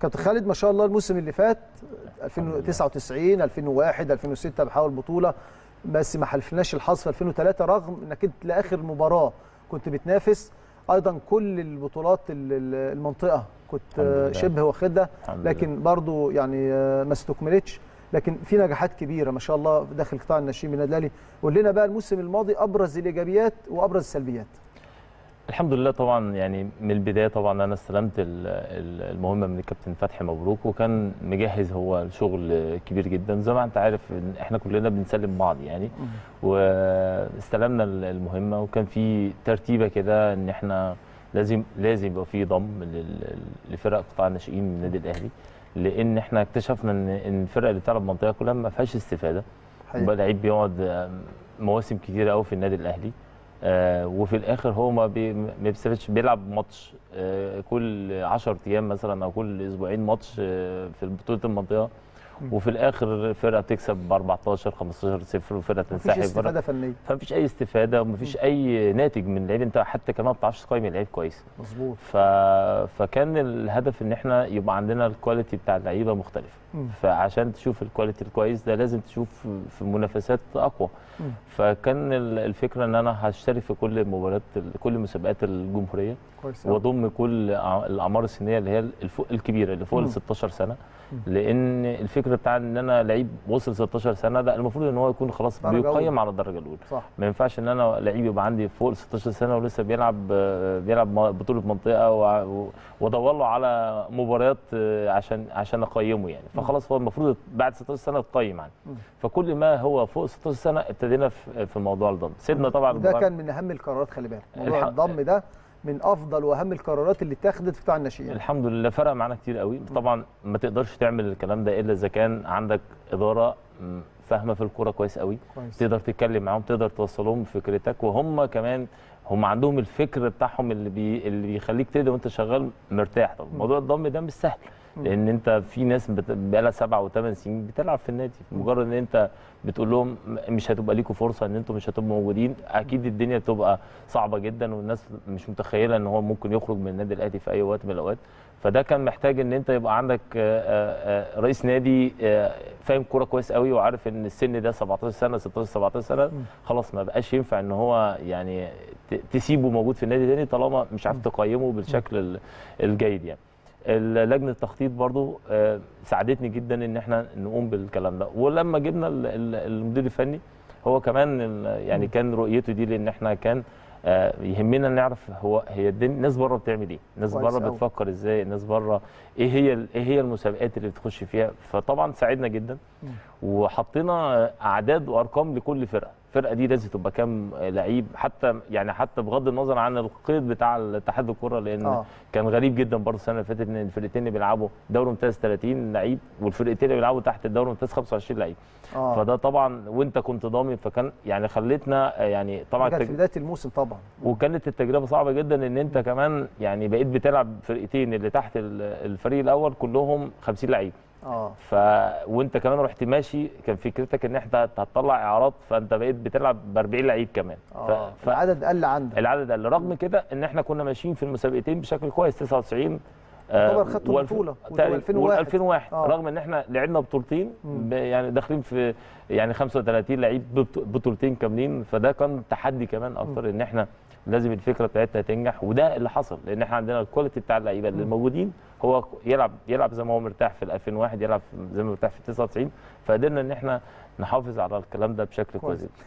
كابتن خالد ما شاء الله الموسم اللي فات 2099 2001 2006 بحاول بطوله بس ما حلفناش الحظ في 2003 رغم انك انت لاخر مباراه كنت بتنافس. ايضا كل البطولات المنطقه كنت شبه واخدها لكن برضو يعني ما استكملتش، لكن في نجاحات كبيره ما شاء الله داخل قطاع الناشئين بالنادي الاهلي. قول لنا بقى الموسم الماضي ابرز الايجابيات وابرز السلبيات. الحمد لله طبعا يعني من البدايه طبعا انا استلمت المهمه من الكابتن فتحي مبروك وكان مجهز هو شغل كبير جدا زي ما انت عارف احنا كلنا بنسلم بعض يعني، واستلمنا المهمه وكان في ترتيبه كده ان احنا لازم يبقى في ضم لفرق قطاع الناشئين من النادي الاهلي، لان احنا اكتشفنا ان الفرق اللي بتلعب منطقه كلها ما فيهاش استفاده وبقى لعيب بيقعد مواسم كتيره قوي في النادي الاهلي وفي الاخر هو ما بيستفادش، بيلعب ماتش كل 10 ايام مثلا او كل اسبوعين ماتش في بطوله المنطقه وفي الاخر فرقه بتكسب ب 14 15-0 وفرقه تنسحب، مفيش استفاده فنيه، فمفيش اي استفاده ومفيش اي ناتج من اللعيب، انت حتى كمان ما بتعرفش تقيم اللعيب كويس. مظبوط. فكان الهدف ان احنا يبقى عندنا الكواليتي بتاع اللعيبه مختلفه، فعشان تشوف الكواليتي الكويس ده لازم تشوف في منافسات اقوى. فكان الفكره ان انا هشترك في كل مباريات كل مسابقات الجمهوريه واضم كل الاعمار السنيه اللي هي الكبيره اللي فوق ال 16 سنه، لان الفكره بتاع ان انا لعيب وصل 16 سنه ده المفروض ان هو يكون خلاص بيقيم على الدرجه الاولى. ما ينفعش ان انا لعيب يبقى عندي فوق 16 سنه ولسه بيلعب بطوله منطقه وادور له على مباريات عشان اقيمه يعني، فخلاص هو المفروض بعد 16 سنه يتقيم عنه. فكل ما هو فوق 16 سنه ابتدينا في موضوع الضم، سيبنا طبعا ده كان من اهم القرارات، خلي بالك موضوع الضم ده من افضل واهم القرارات اللي اتخذت في قطاع الناشئين. الحمد لله فرق معانا كتير قوي، طبعا ما تقدرش تعمل الكلام ده الا اذا كان عندك اداره فاهمه في الكوره كويس قوي، تقدر تتكلم معاهم، تقدر توصلهم فكرتك، وهم كمان هم عندهم الفكر بتاعهم اللي بيخليك تقدر وانت شغال مرتاح. طب موضوع الضم ده مش سهل لان انت في ناس بقالها 7 و8 سنين بتلعب في النادي، مجرد ان انت بتقول لهم مش هتبقى ليكم فرصه ان انتم مش هتبقوا موجودين اكيد الدنيا بتبقى صعبه جدا، والناس مش متخيله ان هو ممكن يخرج من النادي الاهلي في اي وقت من الاوقات. فده كان محتاج ان انت يبقى عندك رئيس نادي فاهم كوره كويس قوي وعارف ان السن ده 17 سنه 16-17 سنه خلاص ما بقاش ينفع ان هو يعني تسيبه موجود في النادي تاني طالما مش عارف تقيمه بالشكل الجيد يعني. لجنه التخطيط برضو ساعدتني جدا ان احنا نقوم بالكلام ده، ولما جبنا المدير الفني هو كمان يعني كان رؤيته دي لان احنا كان يهمنا نعرف هي الناس بره بتعمل ايه، الناس بره بتفكر ازاي، الناس بره ايه هي المسابقات اللي بتخش فيها. فطبعا ساعدنا جدا وحطينا اعداد وارقام لكل فرقه، الفرقه دي لازم تبقى كام لعيب، حتى بغض النظر عن القيد بتاع اتحاد الكره، لان كان غريب جدا برضه السنه اللي فاتت ان الفرقتين بيلعبوا دوري ممتاز 30 لعيب والفرقتين بيلعبوا تحت الدوري ممتاز 25 لعيب. فده طبعا وانت كنت ضامن، فكان يعني خلتنا يعني طبعا كانت في بدايه الموسم طبعا، وكانت التجربه صعبه جدا ان انت كمان يعني بقيت بتلعب فرقتين اللي تحت الفريق الاول كلهم 50 لعيب. وانت كمان رحت ماشي كان فكرتك ان انت هتطلع اعارات، فانت بقيت بتلعب ب 40 لعيب كمان. العدد قل عندك، العدد قل، رغم كده ان احنا كنا ماشيين في المسابقتين بشكل كويس 99 يعتبر خدتوا البطوله و2001 رغم ان احنا لعبنا بطولتين يعني داخلين في يعني 35 لعيب بطولتين كاملين. فده كان تحدي كمان اكتر ان احنا لازم الفكره بتاعتنا تنجح، وده اللي حصل لان احنا عندنا الكواليتي بتاع اللعيبه اللي موجودين، هو يلعب زي ما هو مرتاح في 2001، يلعب زي ما هو مرتاح في 99، فقدرنا ان احنا نحافظ على الكلام ده بشكل كويس.